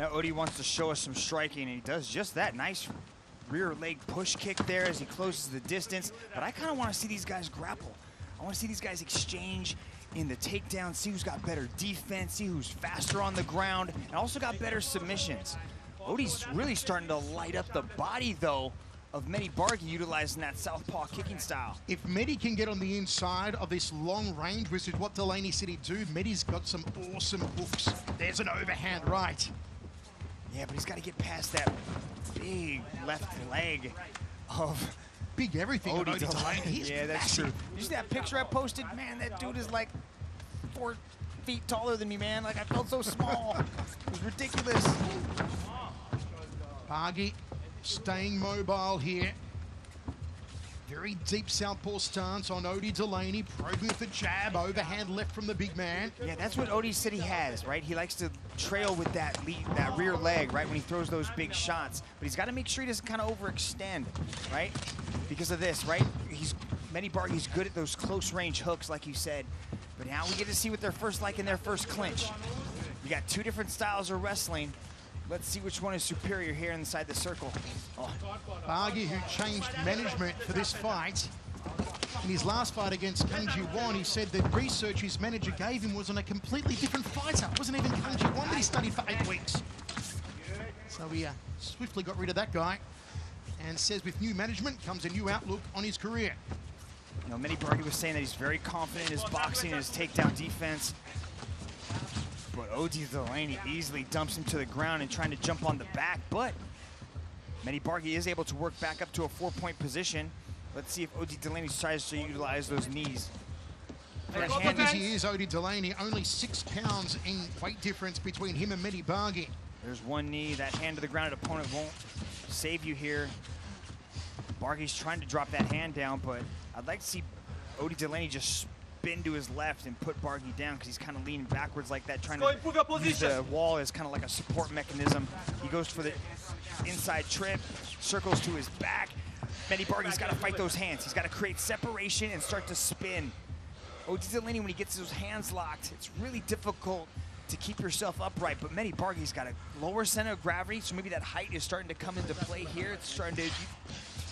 I know Odie wants to show us some striking, and he does just that. Nice rear leg push kick there as he closes the distance. But I kind of want to see these guys grapple. I want to see these guys exchange in the takedown, see who's got better defense, see who's faster on the ground, and also got better submissions. Odie's really starting to light up the body, though, of Mehdi Barghi, utilizing that southpaw kicking style. If Mehdi can get on the inside of this long range, which is what Delaney said he'd do, Mehdi's got some awesome hooks. There's an overhand right. Yeah, but he's got to get past that big left leg of big everything. Odie Delaney. Yeah, that's true. You see that picture I posted? Man, that dude is like 4 feet taller than me, man. Like, I felt so small. It was ridiculous. Barghi staying mobile here. Very deep southpaw stance on Odie Delaney, probing with the jab, overhand left from the big man. Yeah, that's what Odie said he has, right? He likes to trail with that rear leg, right, when he throws those big shots. But he's got to make sure he doesn't kind of overextend, right? Because of this, right? Mehdi Barghi's good at those close-range hooks, like you said. But now we get to see what they're first like in their first clinch. You got two different styles of wrestling. Let's see which one is superior here inside the circle. Oh. Barghi, who changed management for this fight. In his last fight against Kanji Won, he said that research his manager gave him was on a completely different fighter. It wasn't even Kanji Won that he studied for 8 weeks. So he swiftly got rid of that guy and says with new management comes a new outlook on his career. You know, Mehdi Barghi was saying that he's very confident in his boxing and his takedown defense. But Odie Delaney easily dumps him to the ground and trying to jump on the back, but Mehdi Barghi is able to work back up to a 4-point position. Let's see if Odie Delaney tries to utilize those knees. As big as he is, Odie Delaney, only 6 pounds in weight difference between him and Mehdi Barghi. There's one knee, that hand to the ground, opponent won't save you here. Barghi's trying to drop that hand down, but I'd like to see Odie Delaney just spin to his left and put Barghi down, because he's kind of leaning backwards like that, trying to use the wall as kind of like a support mechanism. He goes for the inside trip, circles to his back. Mehdi Barghi's got to fight those hands. He's got to create separation and start to spin. Odie Delaney, when he gets those hands locked, it's really difficult to keep yourself upright, but Mehdi Barghi's got a lower center of gravity, so maybe that height is starting to come into play here. It's starting to,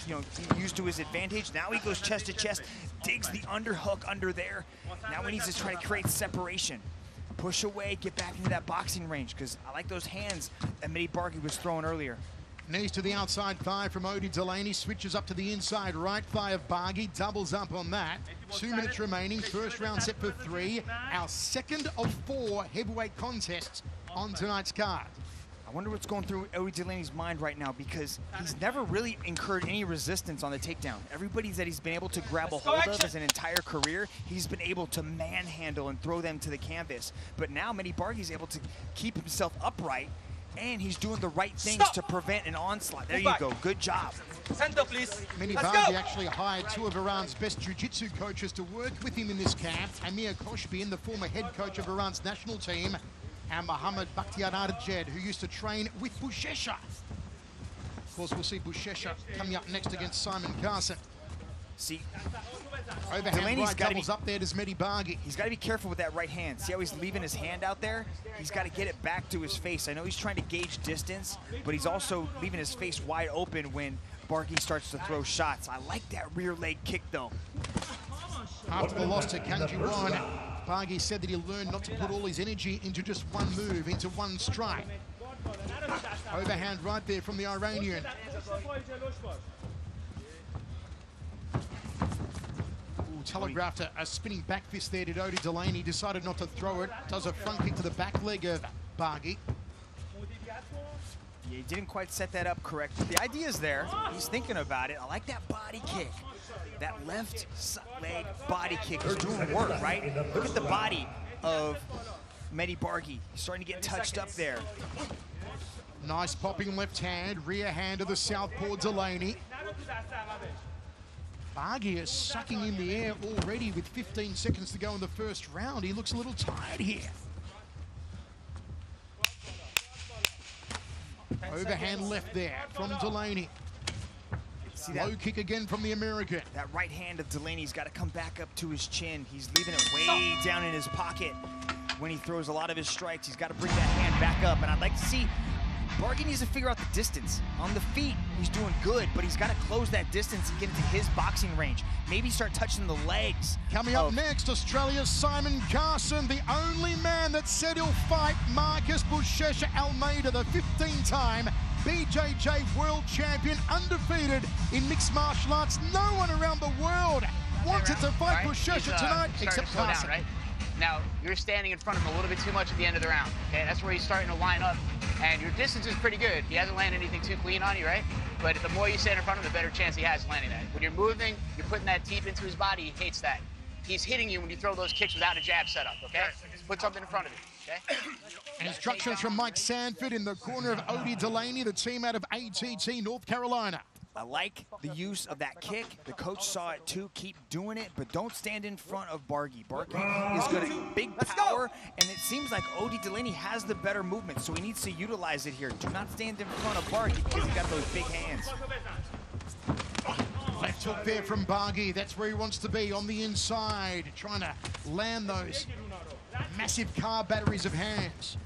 you know, used to his advantage. Now he goes chest to chest, digs the underhook under there. Now he needs to try to create separation. Push away, get back into that boxing range, because I like those hands that Mehdi Barghi was throwing earlier. Knees to the outside thigh from Odie Delaney, switches up to the inside right thigh of Barghi, doubles up on that. 2 minutes remaining, first round set for 3. Our second of 4 heavyweight contests on tonight's card. I wonder what's going through Odie Delaney's mind right now, because he's never really incurred any resistance on the takedown. Everybody that he's been able to grab a hold of his entire career, he's been able to manhandle and throw them to the canvas. But now Mehdi Barghi's able to keep himself upright, and he's doing the right things to prevent an onslaught. There you go, good job. Center, please. Mehdi Barghi actually hired 2 of Iran's best jiu-jitsu coaches to work with him in this camp, Amir Koshby and the former head coach of Iran's national team, and Muhammad Bakhtiar Arjed, who used to train with Buchecha. Of course, we'll see Buchecha coming up next against Simon Carson. See, overhand right doubles up there to Mehdi Barghi. He's got to be careful with that right hand. See how he's leaving his hand out there? He's got to get it back to his face. I know he's trying to gauge distance, but he's also leaving his face wide open when Barghi starts to throw shots. I like that rear leg kick, though. After the loss to Kanji Won, Barghi said that he learned not to put all his energy into just one move, into one strike. Overhand right there from the Iranian. Ooh, telegraphed a spinning back fist there to Odie Delaney. Decided not to throw it. Does a front kick to the back leg of Barghi. Yeah, he didn't quite set that up correctly. The idea's there. He's thinking about it. I like that body kick. That left leg body kick is doing work, right? Look at the body of Mehdi Barghi. He's starting to get touched up there. Nice popping left hand, rear hand of the southpaw Delaney. Barghi is sucking in the air already with 15 seconds to go in the first round. He looks a little tired here. Overhand left there from Delaney. See that? Low kick again from the American. That right hand of Delaney's got to come back up to his chin. He's leaving it way down in his pocket. When he throws a lot of his strikes, he's got to bring that hand back up. And I'd like to see Barghi needs to figure out the distance. On the feet, he's doing good, but he's got to close that distance and get into his boxing range. Maybe start touching the legs. Coming up next, Australia's Simon Carson, the only man that said he'll fight Marcus Buchecha Almeida, the 15-time BJJ world champion, undefeated in mixed martial arts. No one around the world wanted to fight Buchecha tonight except Carson. Now, you're standing in front of him a little bit too much at the end of the round. Okay, that's where he's starting to line up. And your distance is pretty good. He hasn't landed anything too clean on you, right? But the more you stand in front of him, the better chance he has landing that. When you're moving, you're putting that deep into his body, he hates that. He's hitting you when you throw those kicks without a jab setup, okay? Put something in front of you, okay? Instructions from Mike Sanford in the corner of Odie Delaney, the team out of ATT North Carolina. I like the use of that kick. The coach saw it too. Keep doing it, but don't stand in front of Barghi. Barghi is good at big power, and it seems like Odie Delaney has the better movement, so he needs to utilize it here. Do not stand in front of Barghi because he's got those big hands. Left hook there from Barghi. That's where he wants to be, on the inside, trying to land those massive car batteries of hands.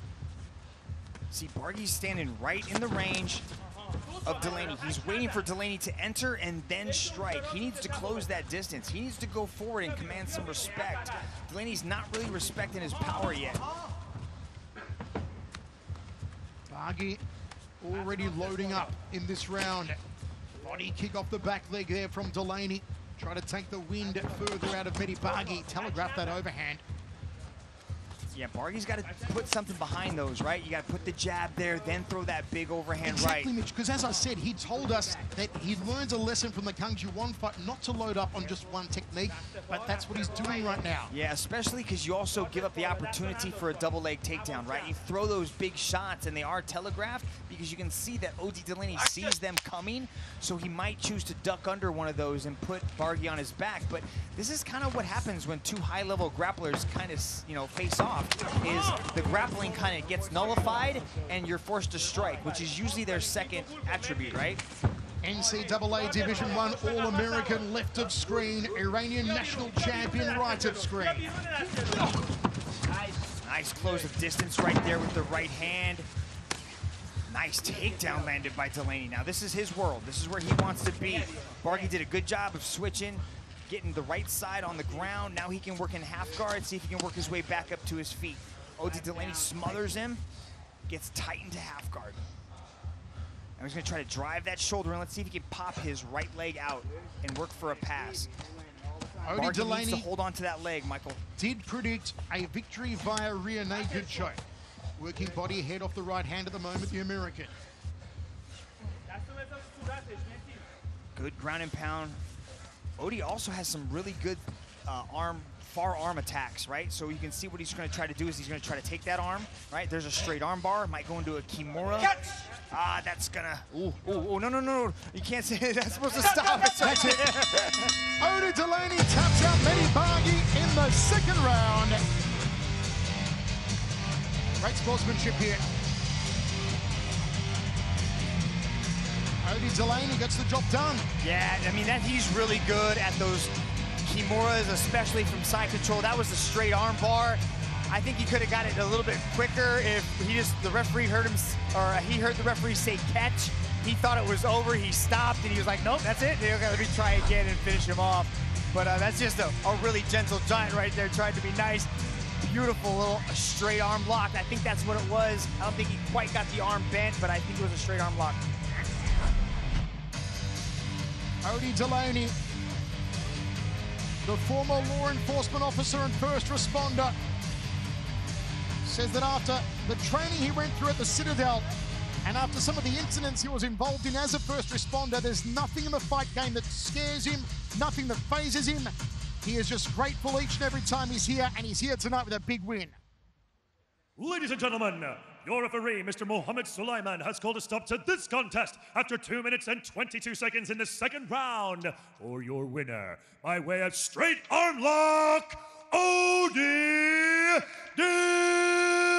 See, Barghi's standing right in the range of Delaney. He's waiting for Delaney to enter and then strike. He needs to close that distance. He needs to go forward and command some respect. Delaney's not really respecting his power yet. Barghi already loading up in this round. Body kick off the back leg there from Delaney. Try to take the wind further out of Mehdi Barghi. Telegraph that overhand. Yeah, Barghi's got to put something behind those, right? You got to put the jab there, then throw that big overhand right. Exactly, Mitch, because as I said, he told us that he learns a lesson from the Kanji Won fight not to load up on just one technique, but that's what he's doing right now. Yeah, especially because you also give up the opportunity for a double leg takedown, right? You throw those big shots, and they are telegraphed because you can see that Odie Delaney sees them coming, so he might choose to duck under one of those and put Barghi on his back. But this is kind of what happens when two high-level grapplers kind of, you know, face off. Is the grappling kind of gets nullified and you're forced to strike, which is usually their second attribute, right? NCAA Division I All-American left of screen, Iranian national champion right of screen. Nice close of distance right there with the right hand. Nice takedown landed by Delaney. Now this is his world. This is where he wants to be. Barghi did a good job of switching, getting the right side on the ground. Now he can work in half guard, see if he can work his way back up to his feet. Odie Delaney smothers him, gets tightened to half guard. Now he's gonna try to drive that shoulder and let's see if he can pop his right leg out and work for a pass. Odie Delaney needs to hold on to that leg, Michael. Did predict a victory via rear naked choke. Working body head off the right hand at the moment, the American. Good ground and pound. Odie also has some really good far arm attacks, right? So you can see what he's going to try to do is he's going to try to take that arm, right? There's a straight arm bar, might go into a Kimura. Catch! Ah, that's going to, no. You can't say that's supposed to stop. That's it. Odie Delaney taps out Mehdi Barghi in the second round. Great sportsmanship here. Odie Delaney gets the job done. Yeah, I mean, he's really good at those Kimuras, especially from side control. That was a straight arm bar. I think he could have got it a little bit quicker if he just, the referee heard him, or he heard the referee say catch. He thought it was over, he stopped, and he was like, nope, that's it. Let me try again and finish him off. But that's just a really gentle giant right there, trying to be nice. Beautiful little straight arm lock. I think that's what it was. I don't think he quite got the arm bent, but I think it was a straight arm lock. Odie Delaney, the former law enforcement officer and first responder, says that after the training he went through at the Citadel and after some of the incidents he was involved in as a first responder, there's nothing in the fight game that scares him, nothing that fazes him. He is just grateful each and every time he's here, and he's here tonight with a big win. Ladies and gentlemen, your referee, Mr. Mohammed Sulaiman, has called a stop to this contest after 2 minutes and 22 seconds in the second round. For your winner, by way of straight arm lock, Odie Delaney.